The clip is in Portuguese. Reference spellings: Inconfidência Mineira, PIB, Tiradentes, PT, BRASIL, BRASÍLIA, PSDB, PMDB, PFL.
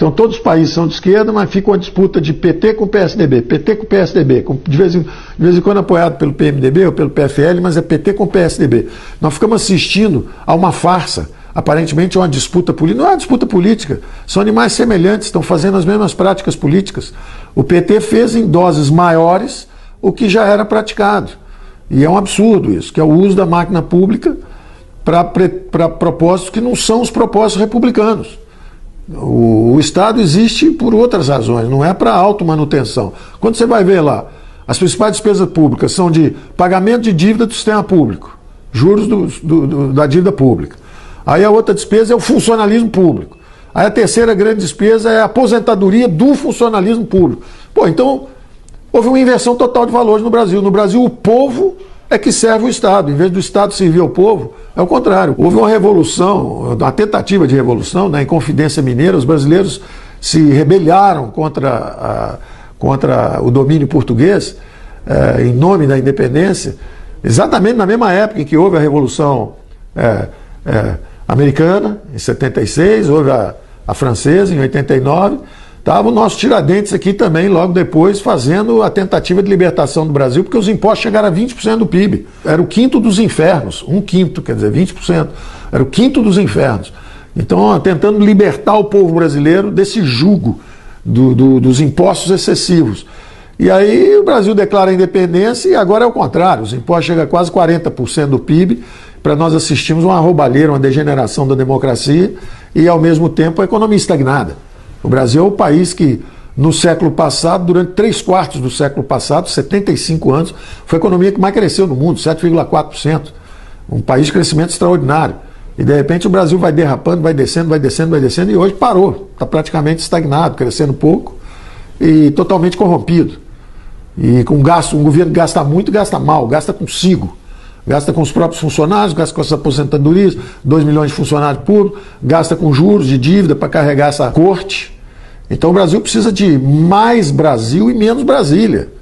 Então todos os países são de esquerda, mas fica uma disputa de PT com PSDB, PT com PSDB, de vez em quando apoiado pelo PMDB ou pelo PFL, mas é PT com PSDB. Nós ficamos assistindo a uma farsa, aparentemente é uma disputa política. Não é uma disputa política, são animais semelhantes, estão fazendo as mesmas práticas políticas. O PT fez em doses maiores o que já era praticado. E é um absurdo isso, que é o uso da máquina pública para propósitos que não são os propósitos republicanos. O Estado existe por outras razões, não é para automanutenção. Quando você vai ver lá, as principais despesas públicas são de pagamento de dívida do sistema público, juros da dívida pública. Aí a outra despesa é o funcionalismo público. Aí a terceira grande despesa é a aposentadoria do funcionalismo público. Pô, então houve uma inversão total de valores no Brasil. No Brasil, o povo é que serve o Estado. Em vez do Estado servir ao povo, é o contrário. Houve uma revolução, uma tentativa de revolução, na Inconfidência Mineira. Os brasileiros se rebelaram contra o domínio português, em nome da independência, exatamente na mesma época em que houve a Revolução Americana, em 76, houve a francesa, em 89... Estava o nosso Tiradentes aqui também, logo depois, fazendo a tentativa de libertação do Brasil, porque os impostos chegaram a 20% do PIB. Era o quinto dos infernos, um quinto, quer dizer, 20%. Era o quinto dos infernos. Então, tentando libertar o povo brasileiro desse jugo dos impostos excessivos. E aí o Brasil declara a independência e agora é o contrário. Os impostos chegam a quase 40% do PIB, para nós assistirmos uma roubalheira, uma degeneração da democracia e, ao mesmo tempo, a economia estagnada. O Brasil é o país que, no século passado, durante 3/4 do século passado, 75 anos, foi a economia que mais cresceu no mundo, 7,4%. Um país de crescimento extraordinário. E, de repente, o Brasil vai derrapando, vai descendo, e hoje parou. Está praticamente estagnado, crescendo pouco e totalmente corrompido. E com gasto, um governo que gasta muito, gasta mal, gasta consigo. Gasta com os próprios funcionários, gasta com as aposentadorias, 2 milhões de funcionários públicos, gasta com juros de dívida para carregar essa corte. Então o Brasil precisa de mais Brasil e menos Brasília.